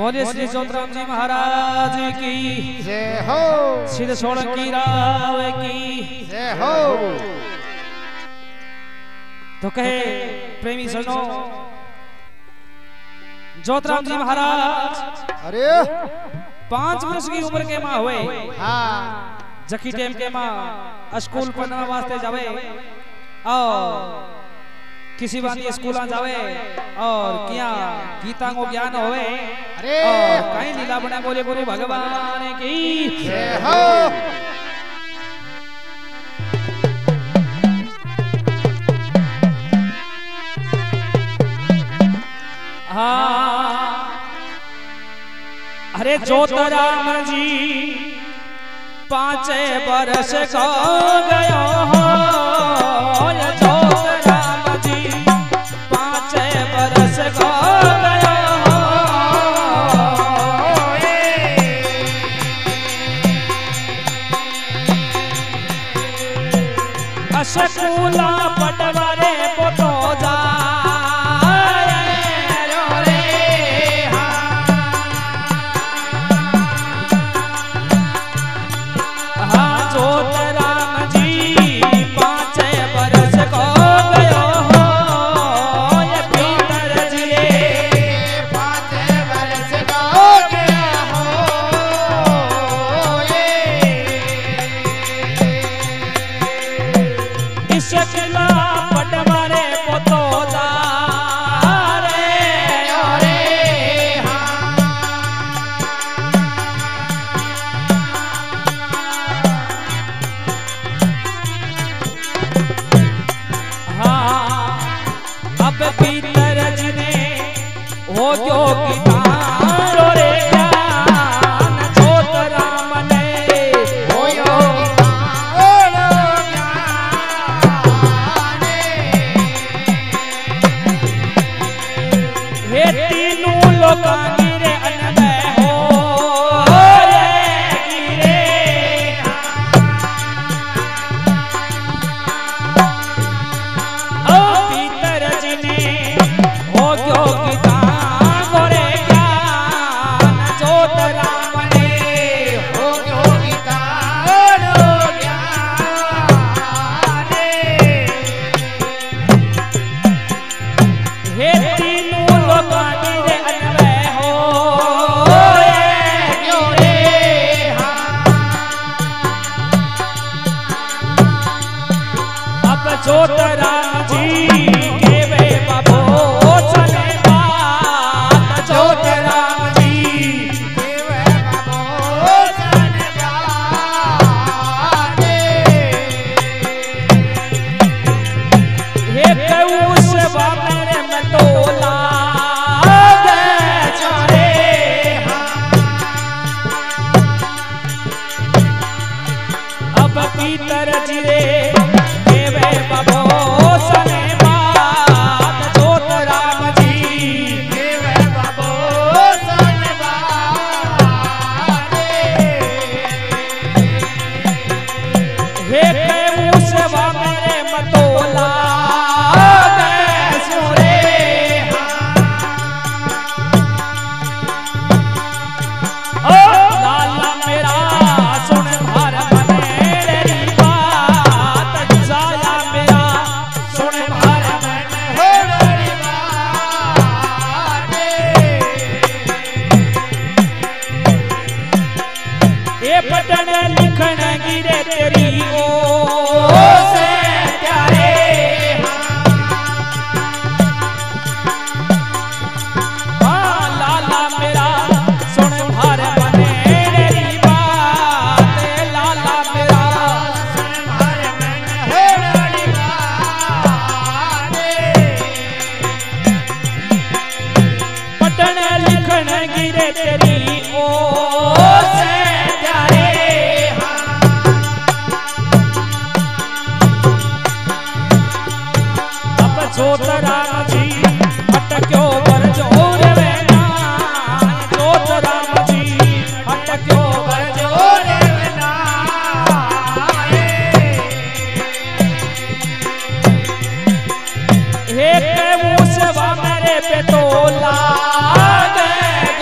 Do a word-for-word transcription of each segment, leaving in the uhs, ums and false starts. बोले श्री जोतराम जी महाराज की जय हो, श्री सोलंकी राव की जय हो। तो कहे प्रेमी सुनो जोतराम जी महाराज अरे पांच वर्ष की उम्र के माँ हुए, जकी टेम के माँ स्कूल पढ़ने वास्ते जावे और किसी बानी स्कूल जावे और क्या गीता को ज्ञान होवे और कहीं लीला बने बोले गुरु भगवान की जय हो। अरे जोतराम जी पांच बरस का गया सकूला पटवारे पोतो जा रो रे हा हा। जोतराम जी पाँच बरस को गयो हो ये पीतर जी पाँच बरस को गया हो ये सकला पटवारे पोतो जा रे हा हा। अब पीतर जी ने हो गयो कितारो रे ज्ञान जोतराम ने होयो गिरे अनबे हो गिरे ओ पीतर जी ने हो गयो गीता गोरे ज्ञान जोतराम ने हो गयो गीता रो ज्ञान हे तीनों लोग जोतराम जी के वे बाबो चले बात जोतराम जी के वे बाबो चले बात हे कौस बाबर में तोला चले हा। अब पीतर जी रे जोतराम जी अटक्यो बर जोर वेना जोतराम जी अटक्यो बर जोर वेना हे के मुसवा मेरे पे तोला दे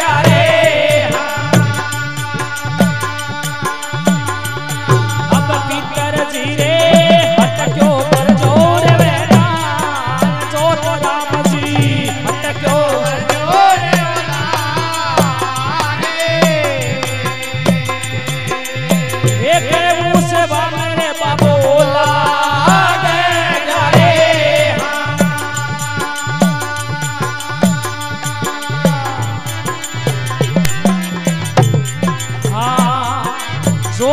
गरे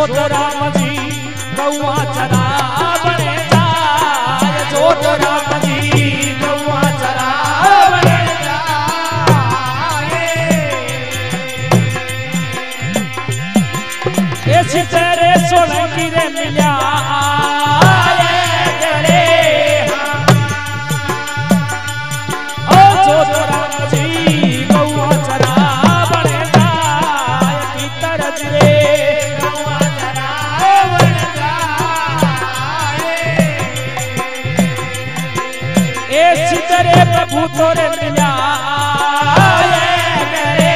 जोतराम जी गौआ चरावण जाय, जोतराम जी गौआ चरावण जाय। इस तेरे सोलंकी रे मिला तोरे मिला करे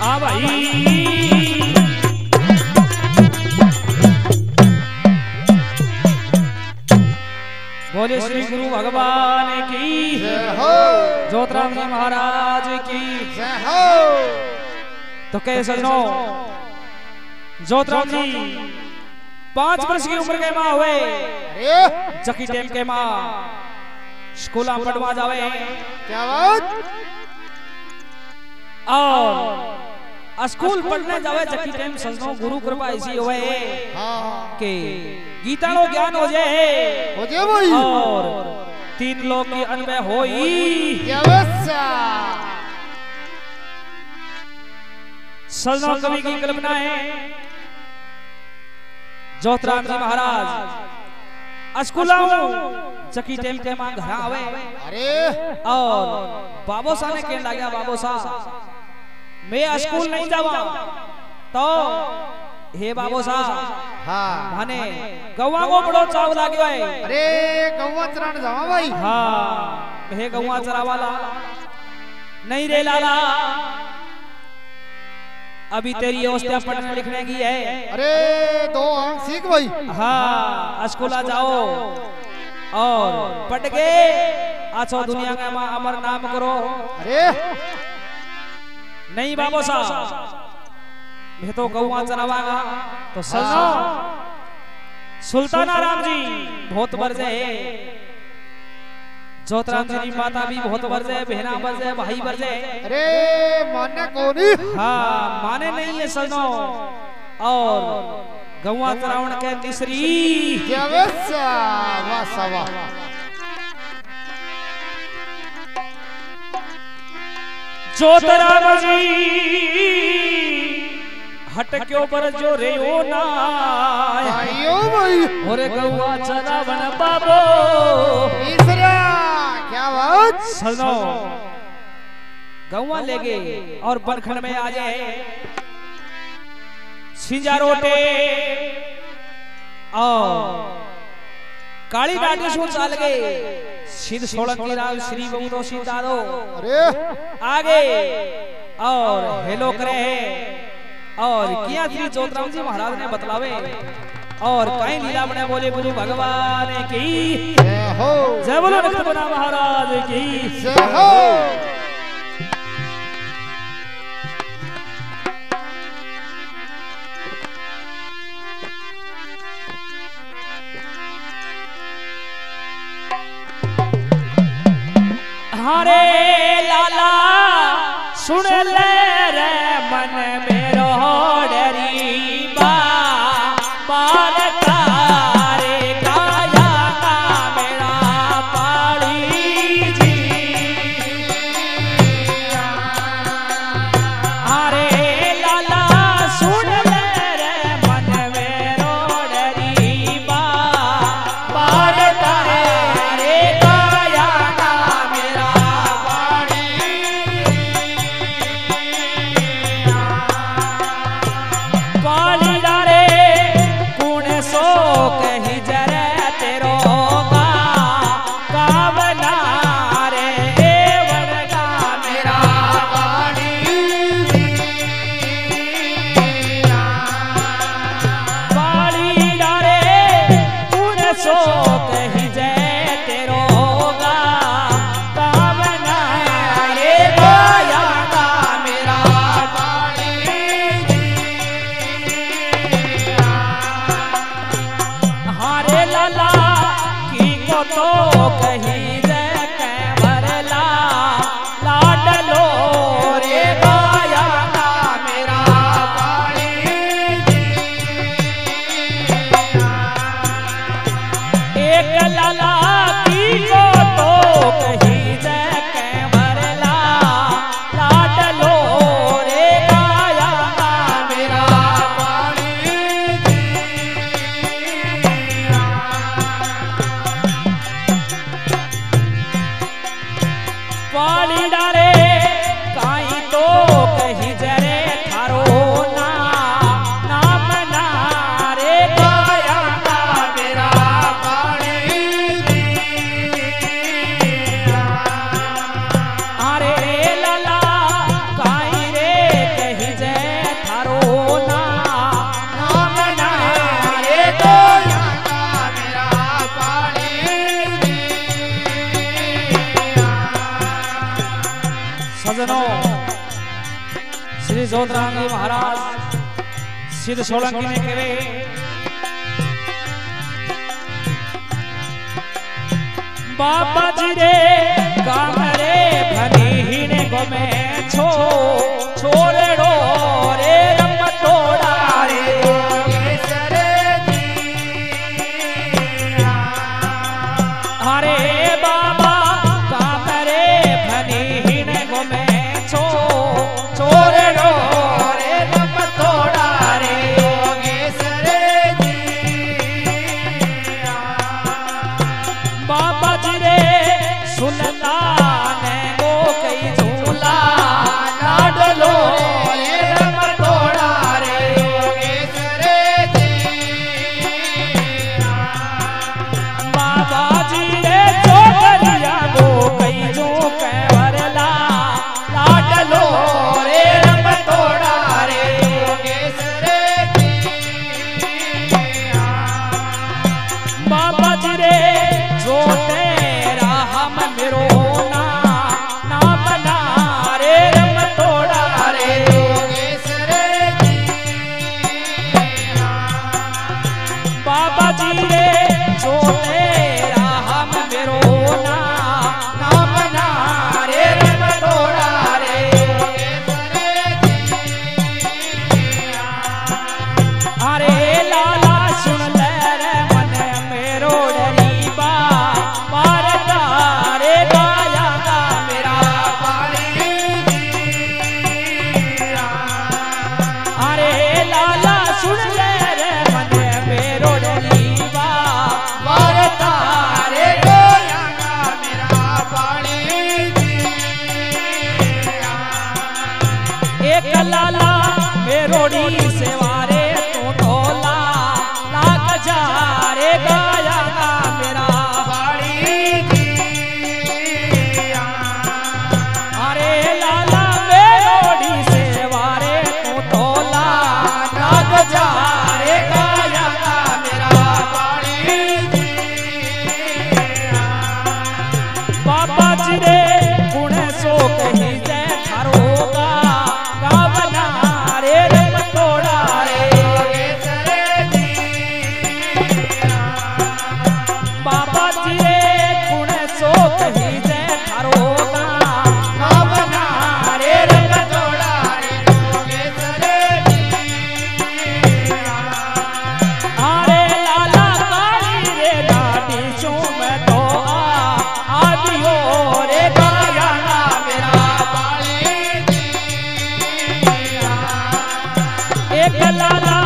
आ भाई। बोले श्री गुरु भगवान की जय हो, जोतराम जी महाराज की जय हो। तो कैसे नो जोतराम जी पांच वर्ष की उम्र के माँ हुए, जकी टेम के माँ स्कूल पढ़वा जावे क्या बात, और स्कूल पढ़ने जावे जकी टेम सजनो गुरु कृपा ऐसी हुए के गीता नो ज्ञान हो जाए और तीन लोग की अनबे होई। सजनो कवि की कल्पना है जोतराम जी महाराज स्कूलाऊ चकी टेम के मां घर आवे, अरे और बाबू सा ने कहने लगा बाबू सा मैं स्कूल नहीं जावा, तो हे बाबू सा हां माने गौवा को बड़ो चाव लाग्यो है, अरे गौवा चराण जावा भाई, हां हे गौवा चरावाला नहीं रे लाला अभी तेरी अवस्था पढ़ने लिखने की है, अरे दो आंख सीख भाई, हाँ स्कूला जाओ और पढ़ के आछो दुनिया का माँ अमर नाम करो। अरे नहीं बाबू साहब मैं तो गौवा चरावागा, तो सजो सुल्तान राम जी बहुत बरजे है, जोतराम जी माता भी बहुत बरजे, बहना बरजे, भाई बरजे, अरे माने कोनी हाँ माने नहीं है सजनो। और गौवा चरावण के तीसरी जोतराम जी हटक्यो पर जो रे ओ ना आयो भाई, ओरे गौवा चरावण बाबो तीसरा सजनो गौवा ले गए और बनखंड में आ जाए सिंजा रोटे और काली डाटी सो चल गए सिद्ध सोलंकी राव श्री बहुरो सीतारो आगे और हेलो करे और किया श्री जोतराम जी महाराज ने बतलावे और कई लीला बने बोले गुरु भगवान की जय हो, जय बोलो बना महाराज की जय हो। हरे लाला सुन ले रे मन में कहीं जय कैमरला लाडलो जोतराम जी महाराज सिद्ध सोलंकी ने करे बाबा जी रे काम रे भनी ही ने गो में छो छोरे रो रे रम तोड़ा रे जोगेश्वर जी हरे बाबा काम रे भनी ही ने गो में छो छोरे रो रे रम तोड़ा रे जोगेश्वर जी बाबा जी रे सुनता ने गो कई झूला नाडलो रे रम तोड़ा रे जोगेश्वर जी बाबा जी रे चौधरिया गो कई जो कैवरला लाडलो रे रम तोड़ा रे जोगेश्वर जी बाबा जी रे जो तेरा हम मेरो ना ना बना रे रम तोड़ा रे जोगेश्वर जी बाबा जी रे जो तेरा हम मेरो ना ना बना रे रम तोड़ा रे अरे लाला सुन ले रे मन मेरो डरीबा पार तारे काया का मेरा अरे लाला सुन ले रे मन मेरो डरीबा पार तारे काया का मेरा एक लाला मेरोड़ी सेवारे तू ढोला लाख जा रे गाया का मेरा अरे लाला मेरोड़ी सेवारे तू ढोला लाख जा रे गाया का मेरा बाबा जी रे गुण सो कही जय थारोगा गावना रे रम तोड़ा रे बाबा जी रे गुण सो कही जय थारोगा गावना रे रम तोड़ा रे अरे लाला काली रे लाडी चूम तो आदियो रे गाया ना मेरा एक लाला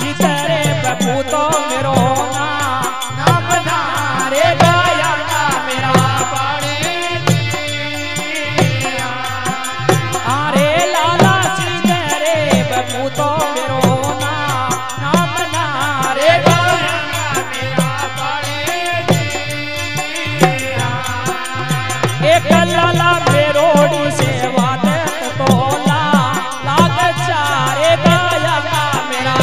सीतरे बपू तो मेरो ना ना बना रे गाया ना मेरा अरे लाला सीतरे बपू तो मेरो ना ना बना रे गाया ना एक लाला मेरोड़ी सेवा दे तोला लाग चारे गाया का मेरा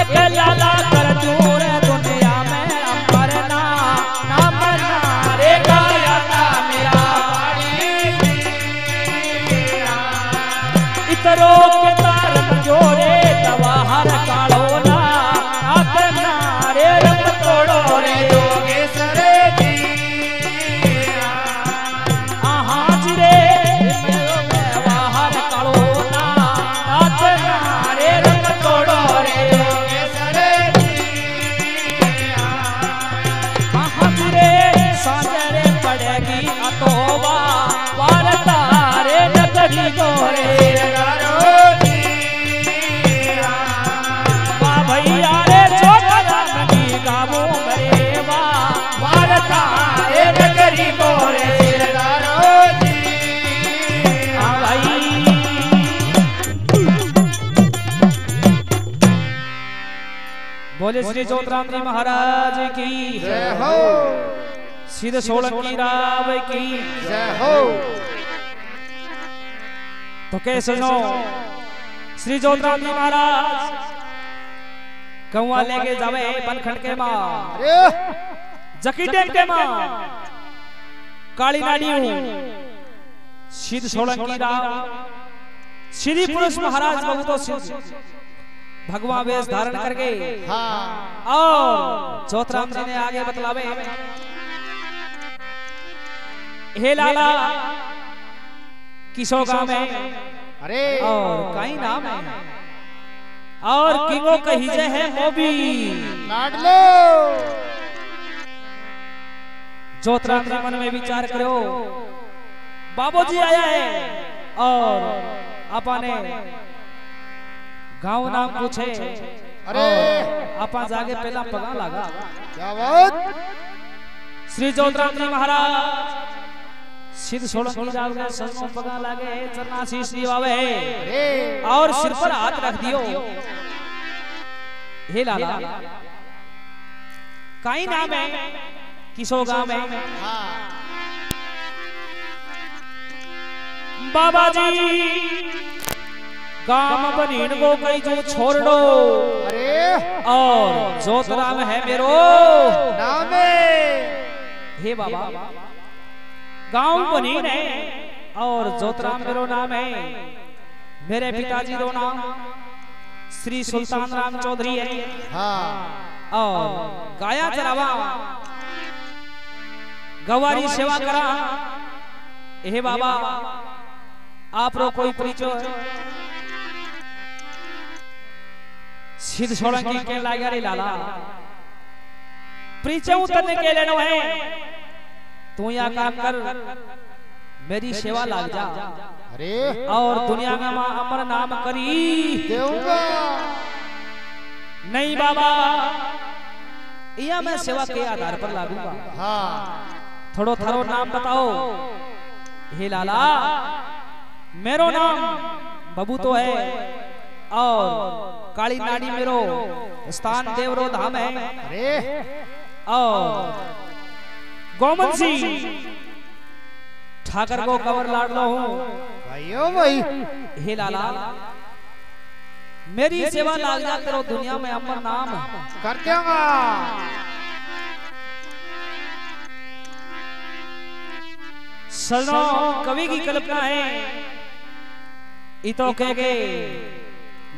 एक लाला कर दूर दुनिया में अंबरना ना मना रे गाया का मेरा इतरो के तारन जोरे दवा हर कालोला ना करना रे रम तोड़ो रे जोगेश्वर जी आहा जी रे मेरो दवा हर कालोला ना करना रे रम तोड़ो रे जोगेश्वर जी आहा जी रे साजरे पड़ेगी अतोबा वार तारे नगरी गोरे वाह भैया रे जोगराम जी गावो बरेवा वार तारे नगरी गोरे आ भाई बोले श्री जोतराम जी महाराज की जय हो सिद्ध सोलंकी राव की जय हो तो कैसे नो श्री जोतराम जी महाराज कौआ लेके जावे बनखंड के माँ अरे जकीटे के माँ काली नाड़ियों सिद्ध सोलंकी राव श्री पुरुष महाराज बहुतो सिद्ध भगवा वेश धारण कर गए। हाँ। और ज्योतराम जी ने आगे बतलावे हे लाला किसो गाँव में अरे और कई नाम है और किंगो का हिजे है वो भी लाडलो। ज्योतराम जी मन में विचार करो बाबूजी आया है और आपा ने गाँव नाम पूछे अरे आपा जागे पहला पगा लगा। क्या बात श्री जोतराम जी महाराज सिद्ध सोलंकी राव के सत्संग पगा लागे चरणाशीष दिवावे और सिर पर हाथ रख दियो हे लाला काई नाम है किसो गाँव में बाबा जी गाम बनीन को कई जो छोड़ दो अरे और जोतराम है मेरो नामे हे बाबा गांव बनीन है और जोतराम मेरो नाम है। मेरे पिताजी रो नाम श्री सुल्तान राम चौधरी है। हाँ। और गाया चरावा गवारी सेवा करा हे बाबा आप रो कोई परिचय सिद्ध सोलंकी के लागे रे लाला परिचय उतरने के लेनो है तू या काम कर मेरी सेवा लाग जा अरे और दुनिया में मां अमर नाम करी देऊंगा नहीं बाबा या मैं सेवा के आधार पर लागूंगा। हाँ। थोड़ो थारो नाम बताओ हे लाला मेरो नाम बबू तो है और काली नाड़ी मेरो स्थान देवरो धाम है और गोमंग सी ठाकुर को कवर लाडलो हूँ भाइयों भाई हे लाला मेरी सेवा लाग जा करो दुनिया में अमर नाम कर दूंगा। सजनों कवि की कल्पना है इतो के गे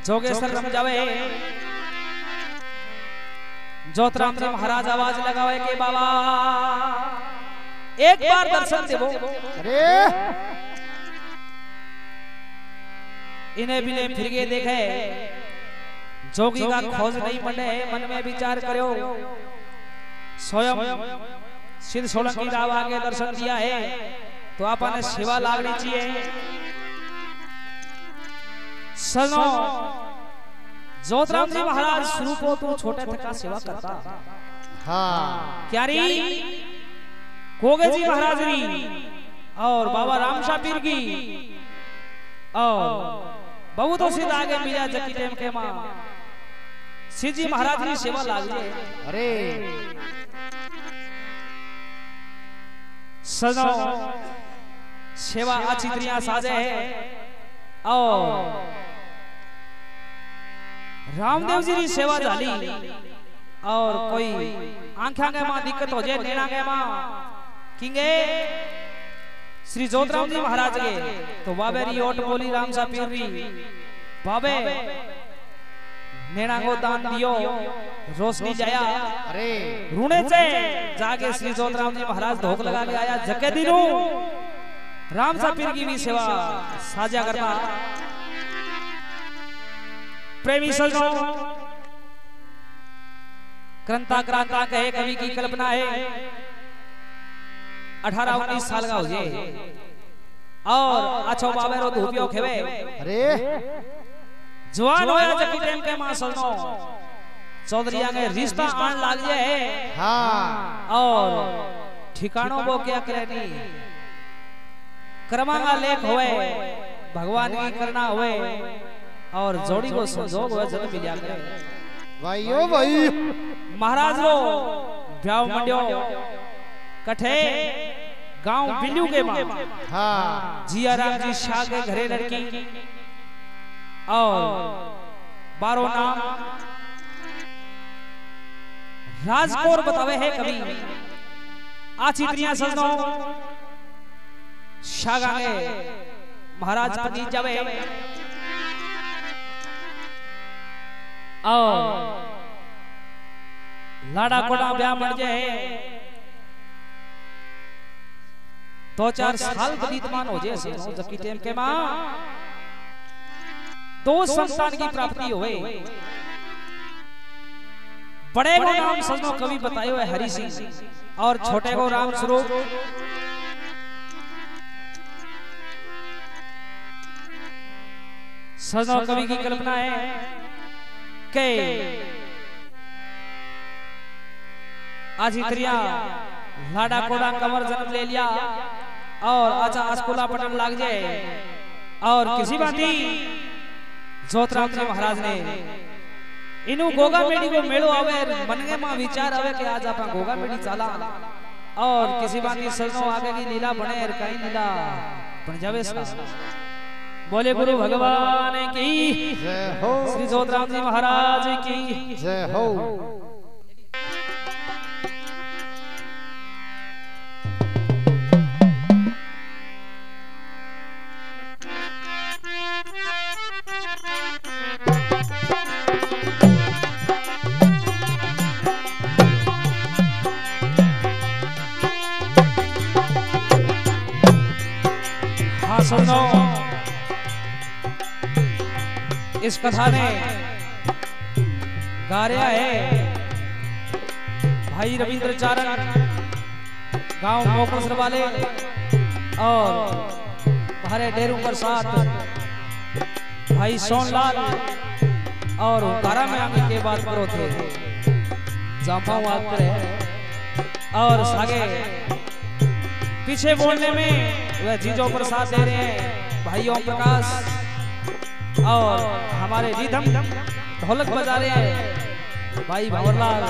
जोगेश्वर समझावे जोतराम जी महाराज आवाज लगावे के बाबा एक बार दर्शन देवो अरे इन्हें बिने फिर के देखे जोगी का खोज नहीं बने मन में विचार करो स्वयं सिद्ध सोलंकी राव आगे दर्शन दिया है तो आपने सेवा लागनी चाहिए। सनो जोतराम जी महाराज शुरू को तू छोटे थका सेवा करता। हाँ। क्यारी गोगे जी महाराज की और बाबा राम शापीर की और बहुत सिद्ध आगे मिला जकी टाइम के मां सिद्ध जी महाराज की सेवा लागनी अरे सजो सेवा अच्छी दुनिया साजे है और रामदेव जी की सेवा जाली और कोई आंखा के मां दिक्कत हो जाए नेना के मां किंगे श्री जोतराम जी महाराज के तो बाबे री ओट बोली राम सापीर री बाबे नेना को दान दियो रोशनी जाया अरे रूने से जाके श्री जोतराम जी महाराज धोख लगा के आया जके दिनू राम सापीर की भी सेवा साझा करता प्रेमी सजनों क्रंता क्रांता कहे कवि की कल्पना है अठारह उन्नीस साल का हो जाए और अच्छो बाबे रो धूपियो खेवे अरे जवान होया जबकि प्रेम के मां सजनों चौधरी आगे रिश्ता आन लाग जाए। हाँ। और ठिकानों वो क्या करनी क्रमांगा लेख होए भगवान की करना होए और जोड़ी को संजोग हुए जन्म मिला करे भाइयों भाई महाराज रो ब्याह मंडियो कठे गांव बिल्लू के मां। हाँ। जिया राम जी शाह के घरे लड़की और बारो नाम राजकोर बतावे है कभी आची दुनिया सजनों शागाए महाराज की जवे आओ लाड़ा कोड़ा ब्याह मर जाए दो चार साल गरीबमान हो जाए जबकि टेम के मां दो संतान की प्राप्ति होए बड़े को नाम सजनो कवि बताए हुए हरि सिंह और छोटे को राम स्वरूप सजनो कवि की कल्पना है के आज इतरिया लाडा कोड़ा कमर जन्म ले लिया और अच्छा आसकोला पटम लाग जाए और किसी बाती ज्योतराम जी महाराज ने इनु गोगामेडी को मेलो आवे मनगे मां विचार आवे कि आज आपा गोगामेडी चला और किसी बाती सरसों आगे की लीला बने और कहीं लीला बन जावे बोले गुरु भगवान की जय हो, श्री जोतराम जी महाराज की जय हो। हाँ सुनो इस कथा ने गाया है भाई रविंद्र चारण गांव मोकसर वाले और हमारे डेरू प्रसाद भाई सोनल और तारा में आने के बाद करो थे जापाव आते और सागे पीछे बोलने में वह जीजो प्रसाद दे रहे हैं भाइयों प्रकाश और हमारे रिदम ढोलक बजा रहे हैं भाई भवरलाल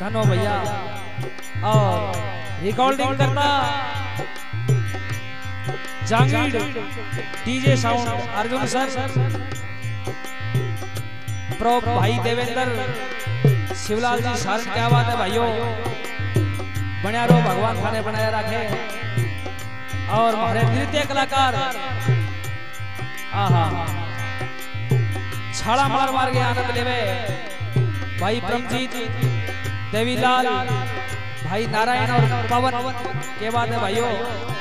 धनो भैया और रिकॉर्डिंग करता Jangir DJ sound Arjun sir pro भाई देवेंद्र शिवलाल जी शासन क्या बात है भाइयों बनिया रो भगवान खाने बनाया रखे और हमारे नृत्य कलाकार आहा छाड़ा मार मार के आनंद लेवे भाई ब्रह्मजीत देवी देवीलाल भाई नारायण और पवन के बाद है भाइयों।